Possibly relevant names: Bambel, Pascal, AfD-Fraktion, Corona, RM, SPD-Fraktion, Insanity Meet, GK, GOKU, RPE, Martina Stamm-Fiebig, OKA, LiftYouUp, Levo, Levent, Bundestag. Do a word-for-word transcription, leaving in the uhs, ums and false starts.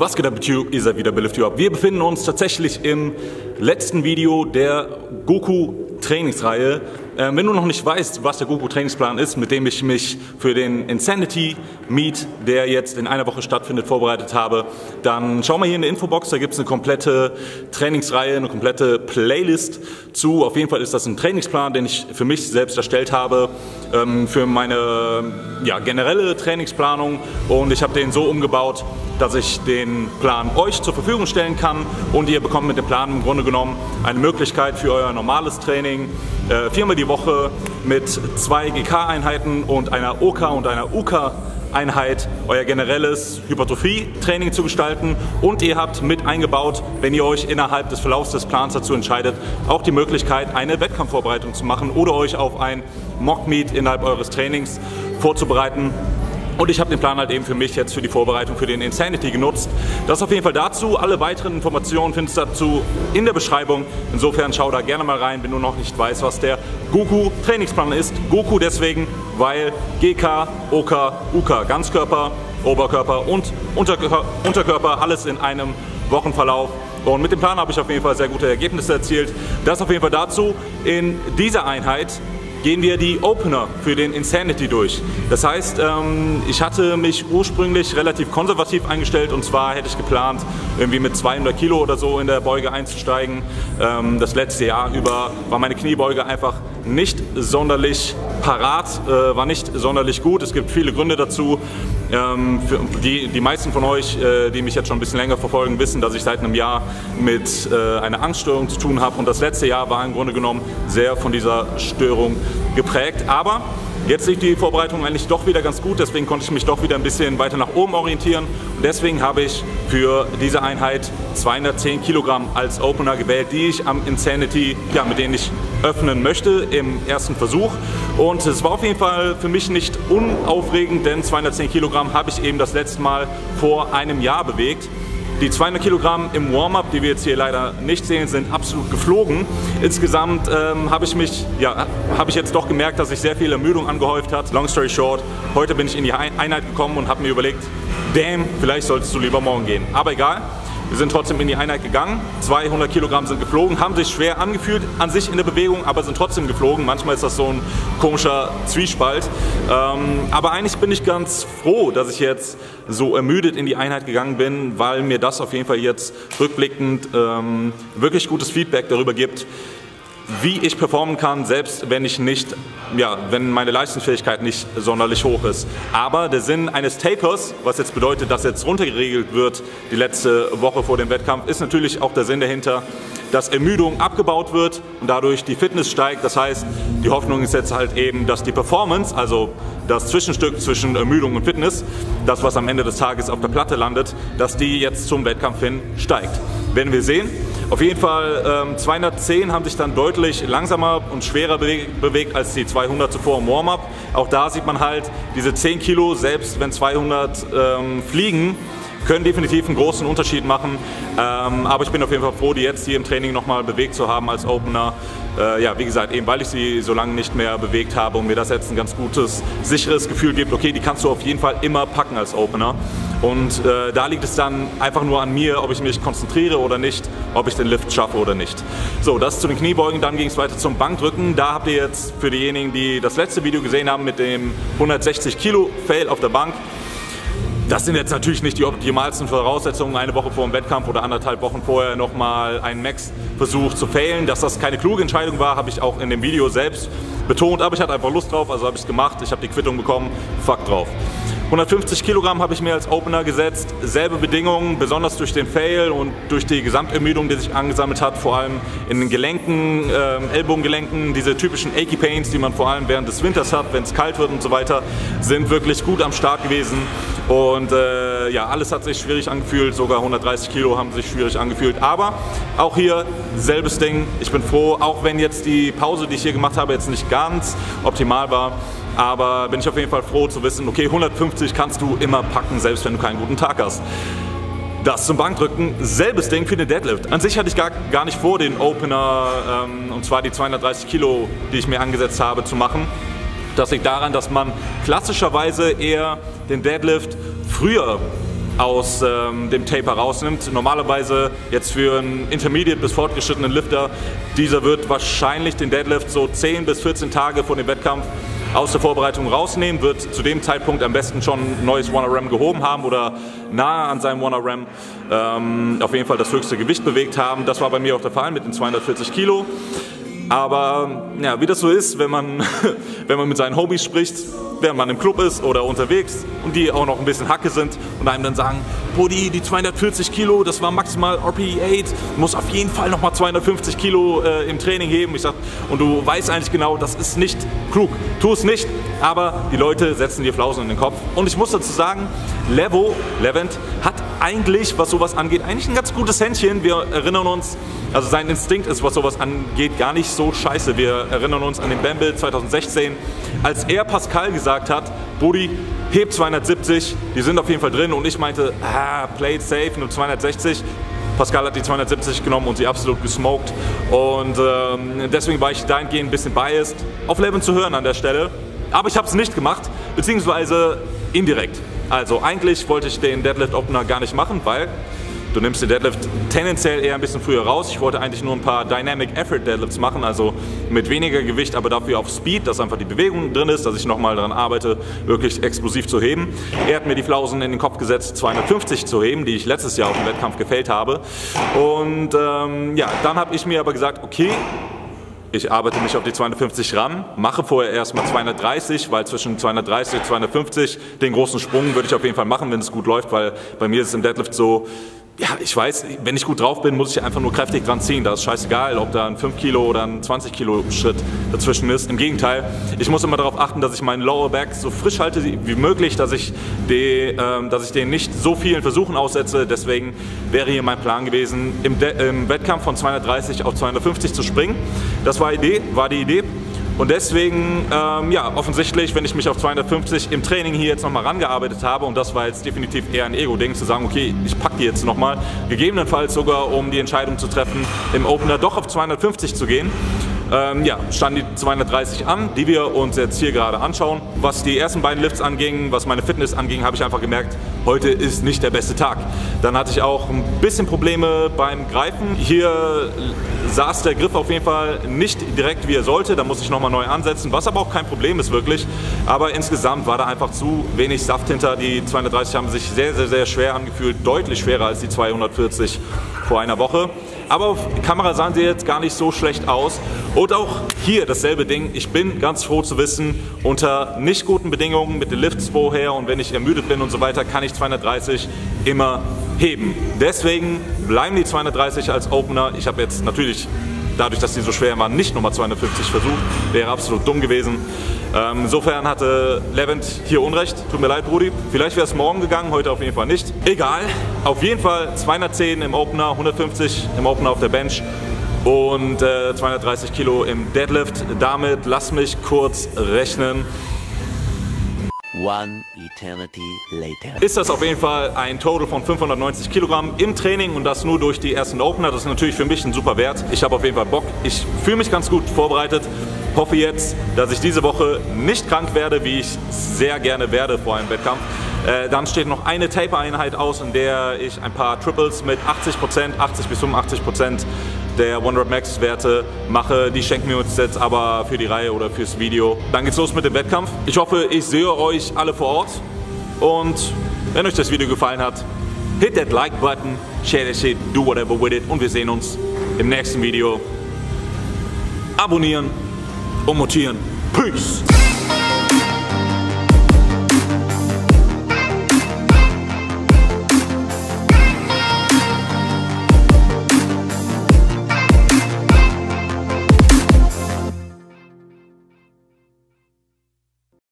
Was geht ab, YouTube? Ihr seid wieder bei LiftYouUp. Wir befinden uns tatsächlich im letzten Video der Goku-Trainingsreihe. Ähm, wenn du noch nicht weißt, was der Goku-Trainingsplan ist, mit dem ich mich für den Insanity Meet, der jetzt in einer Woche stattfindet, vorbereitet habe, dann schau mal hier in der Infobox, da gibt es eine komplette Trainingsreihe, eine komplette Playlist zu. Auf jeden Fall ist das ein Trainingsplan, den ich für mich selbst erstellt habe, ähm, für meine ja, generelle Trainingsplanung, und ich habe den so umgebaut, dass ich den Plan euch zur Verfügung stellen kann, und ihr bekommt mit dem Plan im Grunde genommen eine Möglichkeit für euer normales Training, äh, viermal die Woche mit zwei G K-Einheiten und einer O K A und einer U K-Einheit euer generelles Hypertrophie-Training zu gestalten, und ihr habt mit eingebaut, wenn ihr euch innerhalb des Verlaufs des Plans dazu entscheidet, auch die Möglichkeit, eine Wettkampfvorbereitung zu machen oder euch auf ein Mock-Meet innerhalb eures Trainings vorzubereiten. Und ich habe den Plan halt eben für mich jetzt für die Vorbereitung für den Insanity genutzt. Das auf jeden Fall dazu. Alle weiteren Informationen findest du dazu in der Beschreibung. Insofern schau da gerne mal rein, wenn du noch nicht weißt, was der Goku-Trainingsplan ist. Goku deswegen, weil G K, O K, U K, Ganzkörper, Oberkörper und Unterkörper, Unterkörper, alles in einem Wochenverlauf. Und mit dem Plan habe ich auf jeden Fall sehr gute Ergebnisse erzielt. Das auf jeden Fall dazu. In dieser Einheit gehen wir die Opener für den Insanity durch. Das heißt, ich hatte mich ursprünglich relativ konservativ eingestellt, und zwar hätte ich geplant, irgendwie mit zweihundert Kilo oder so in der Beuge einzusteigen. Das letzte Jahr über war meine Kniebeuge einfach nicht sonderlich parat, war nicht sonderlich gut. Es gibt viele Gründe dazu. Die, die meisten von euch, die mich jetzt schon ein bisschen länger verfolgen, wissen, dass ich seit einem Jahr mit einer Angststörung zu tun habe, und das letzte Jahr war im Grunde genommen sehr von dieser Störung geprägt. Aber jetzt lief die Vorbereitung eigentlich doch wieder ganz gut, deswegen konnte ich mich doch wieder ein bisschen weiter nach oben orientieren, und deswegen habe ich für diese Einheit zweihundertzehn Kilogramm als Opener gewählt, die ich am Insanity, ja, mit denen ich öffnen möchte im ersten Versuch. Und es war auf jeden Fall für mich nicht unaufregend, denn zweihundertzehn Kilogramm habe ich eben das letzte Mal vor einem Jahr bewegt. Die zweihundert Kilogramm im Warm-Up, die wir jetzt hier leider nicht sehen, sind absolut geflogen. Insgesamt ähm, habe ich mich, ja, habe ich jetzt doch gemerkt, dass sich sehr viel Ermüdung angehäuft hat. Long story short, heute bin ich in die Einheit gekommen und habe mir überlegt, damn, vielleicht solltest du lieber morgen gehen. Aber egal, wir sind trotzdem in die Einheit gegangen. zweihundert Kilogramm sind geflogen, haben sich schwer angefühlt an sich in der Bewegung, aber sind trotzdem geflogen. Manchmal ist das so ein komischer Zwiespalt. Ähm, aber eigentlich bin ich ganz froh, dass ich jetzt so ermüdet in die Einheit gegangen bin, weil mir das auf jeden Fall jetzt rückblickend ähm, wirklich gutes Feedback darüber gibt, wie ich performen kann, selbst wenn ich nicht, ja, wenn meine Leistungsfähigkeit nicht sonderlich hoch ist. Aber der Sinn eines Tapers, was jetzt bedeutet, dass jetzt runtergeregelt wird die letzte Woche vor dem Wettkampf, ist natürlich auch der Sinn dahinter, dass Ermüdung abgebaut wird und dadurch die Fitness steigt. Das heißt, die Hoffnung ist jetzt halt eben, dass die Performance, also das Zwischenstück zwischen Ermüdung und Fitness, das, was am Ende des Tages auf der Platte landet, dass die jetzt zum Wettkampf hin steigt. Werden wir sehen. Auf jeden Fall ähm, zweihundertzehn haben sich dann deutlich langsamer und schwerer bewegt als die zweihundert zuvor im Warm-Up. Auch da sieht man halt, diese zehn Kilo, selbst wenn zweihundert ähm, fliegen, können definitiv einen großen Unterschied machen. Ähm, aber ich bin auf jeden Fall froh, die jetzt hier im Training nochmal bewegt zu haben als Opener. Äh, ja, wie gesagt, eben weil ich sie so lange nicht mehr bewegt habe und mir das jetzt ein ganz gutes, sicheres Gefühl gibt, okay, die kannst du auf jeden Fall immer packen als Opener. Und äh, da liegt es dann einfach nur an mir, ob ich mich konzentriere oder nicht, ob ich den Lift schaffe oder nicht. So, das zu den Kniebeugen, dann ging es weiter zum Bankdrücken. Da habt ihr jetzt für diejenigen, die das letzte Video gesehen haben mit dem hundertsechzig Kilo Fail auf der Bank, das sind jetzt natürlich nicht die optimalsten Voraussetzungen, eine Woche vor dem Wettkampf oder anderthalb Wochen vorher nochmal einen Max-Versuch zu failen. Dass das keine kluge Entscheidung war, habe ich auch in dem Video selbst betont, aber ich hatte einfach Lust drauf, also habe ich es gemacht, ich habe die Quittung bekommen, fuck drauf. hundertfünfzig Kilogramm habe ich mir als Opener gesetzt, selbe Bedingungen, besonders durch den Fail und durch die Gesamtermüdung, die sich angesammelt hat, vor allem in den Gelenken, äh, Ellbogengelenken, diese typischen Achy Pains, die man vor allem während des Winters hat, wenn es kalt wird und so weiter, sind wirklich gut am Start gewesen. Und äh, ja, alles hat sich schwierig angefühlt, sogar hundertdreißig Kilo haben sich schwierig angefühlt, aber auch hier selbes Ding, ich bin froh, auch wenn jetzt die Pause, die ich hier gemacht habe, jetzt nicht ganz optimal war, aber bin ich auf jeden Fall froh zu wissen, okay, hundertfünfzig kannst du immer packen, selbst wenn du keinen guten Tag hast. Das zum Bankdrücken, selbes Ding für den Deadlift. An sich hatte ich gar, gar nicht vor, den Opener, ähm, und zwar die zweihundertdreißig Kilo, die ich mir angesetzt habe, zu machen. Das liegt daran, dass man klassischerweise eher den Deadlift früher aus ähm, dem Taper rausnimmt. Normalerweise jetzt für einen Intermediate bis fortgeschrittenen Lifter, dieser wird wahrscheinlich den Deadlift so zehn bis vierzehn Tage vor dem Wettkampf aus der Vorbereitung rausnehmen, wird zu dem Zeitpunkt am besten schon ein neues one R M gehoben haben oder nahe an seinem one R M ähm, auf jeden Fall das höchste Gewicht bewegt haben. Das war bei mir auch der Fall mit den zweihundertvierzig Kilo. Aber ja, wie das so ist, wenn man, wenn man mit seinen Homies spricht, während man im Club ist oder unterwegs und die auch noch ein bisschen Hacke sind und einem dann sagen, Buddy, die zweihundertvierzig Kilo, das war maximal R P E acht, muss auf jeden Fall nochmal zweihundertfünfzig Kilo äh, im Training heben. Ich sag, und du weißt eigentlich genau, das ist nicht klug, tu es nicht, aber die Leute setzen dir Flausen in den Kopf. Und ich muss dazu sagen, Levo, Levent, hat eigentlich, was sowas angeht, eigentlich ein ganz gutes Händchen. Wir erinnern uns, also sein Instinkt ist, was sowas angeht, gar nicht so scheiße. Wir erinnern uns an den Bambel zweitausendsechzehn, als er Pascal gesagt hat, Buddy, heb zweihundertsiebzig, die sind auf jeden Fall drin. Und ich meinte, ah, play it safe, nur zweihundertsechzig. Pascal hat die zweihundertsiebzig genommen und sie absolut gesmoked. Und ähm, deswegen war ich dahingehend ein bisschen biased, auf Levent zu hören an der Stelle. Aber ich habe es nicht gemacht, beziehungsweise indirekt. Also eigentlich wollte ich den Deadlift-Opener gar nicht machen, weil du nimmst den Deadlift tendenziell eher ein bisschen früher raus. Ich wollte eigentlich nur ein paar Dynamic Effort Deadlifts machen, also mit weniger Gewicht, aber dafür auf Speed, dass einfach die Bewegung drin ist, dass ich nochmal daran arbeite, wirklich explosiv zu heben. Er hat mir die Flausen in den Kopf gesetzt, zweihundertfünfzig zu heben, die ich letztes Jahr auf dem Wettkampf gefällt habe. Und ähm, ja, dann habe ich mir aber gesagt, okay, ich arbeite mich auf die zweihundertfünfzig ran, mache vorher erstmal zweihundertdreißig, weil zwischen zweihundertdreißig und zweihundertfünfzig den großen Sprung würde ich auf jeden Fall machen, wenn es gut läuft, weil bei mir ist es im Deadlift so, ja, ich weiß, wenn ich gut drauf bin, muss ich einfach nur kräftig dran ziehen. Da ist scheißegal, ob da ein fünf Kilo oder ein zwanzig Kilo Schritt dazwischen ist. Im Gegenteil, ich muss immer darauf achten, dass ich meinen Lower Back so frisch halte wie möglich, dass ich, die, äh, dass ich den nicht so vielen Versuchen aussetze. Deswegen wäre hier mein Plan gewesen, im, De im Wettkampf von zweihundertdreißig auf zweihundertfünfzig zu springen. Das war, Idee, war die Idee. Und deswegen, ähm, ja, offensichtlich, wenn ich mich auf zweihundertfünfzig im Training hier jetzt nochmal rangearbeitet habe, und das war jetzt definitiv eher ein Ego-Ding, zu sagen, okay, ich packe die jetzt nochmal, gegebenenfalls sogar, um die Entscheidung zu treffen, im Opener doch auf zweihundertfünfzig zu gehen. Ähm, ja, standen die zweihundertdreißig an, die wir uns jetzt hier gerade anschauen. Was die ersten beiden Lifts anging, was meine Fitness anging, habe ich einfach gemerkt, heute ist nicht der beste Tag. Dann hatte ich auch ein bisschen Probleme beim Greifen. Hier saß der Griff auf jeden Fall nicht direkt, wie er sollte. Da muss ich nochmal neu ansetzen, was aber auch kein Problem ist wirklich. Aber insgesamt war da einfach zu wenig Saft hinter. Die zweihundertdreißig haben sich sehr, sehr, sehr schwer angefühlt. Deutlich schwerer als die zweihundertvierzig vor einer Woche. Aber auf Kamera sahen sie jetzt gar nicht so schlecht aus. Und auch hier dasselbe Ding. Ich bin ganz froh zu wissen, unter nicht guten Bedingungen mit den Lifts vorher und wenn ich ermüdet bin und so weiter, kann ich zweihundertdreißig immer heben. Deswegen bleiben die zweihundertdreißig als Opener. Ich habe jetzt natürlich, dadurch, dass die so schwer waren, nicht nochmal zweihundertfünfzig versucht. Wäre absolut dumm gewesen. Ähm, insofern hatte Levent hier Unrecht. Tut mir leid, Brudi. Vielleicht wäre es morgen gegangen, heute auf jeden Fall nicht. Egal. Auf jeden Fall zweihundertzehn im Opener, hundertfünfzig im Opener auf der Bench und äh, zweihundertdreißig Kilo im Deadlift. Damit lass mich kurz rechnen. One eternity later. Ist das auf jeden Fall ein Total von fünfhundertneunzig Kilogramm im Training und das nur durch die ersten Opener. Das ist natürlich für mich ein super Wert. Ich habe auf jeden Fall Bock. Ich fühle mich ganz gut vorbereitet. Hoffe jetzt, dass ich diese Woche nicht krank werde, wie ich sehr gerne werde vor einem Wettkampf. Äh, dann steht noch eine Taper-Einheit aus, in der ich ein paar Triples mit achtzig Prozent, achtzig bis fünfundachtzig Prozent der One-Rep-Max-Werte mache. Die schenken wir uns jetzt aber für die Reihe oder fürs Video. Dann geht's los mit dem Wettkampf. Ich hoffe, ich sehe euch alle vor Ort. Und wenn euch das Video gefallen hat, hit that Like-Button, share that shit, do whatever with it. Und wir sehen uns im nächsten Video. Abonnieren und mutieren. Peace!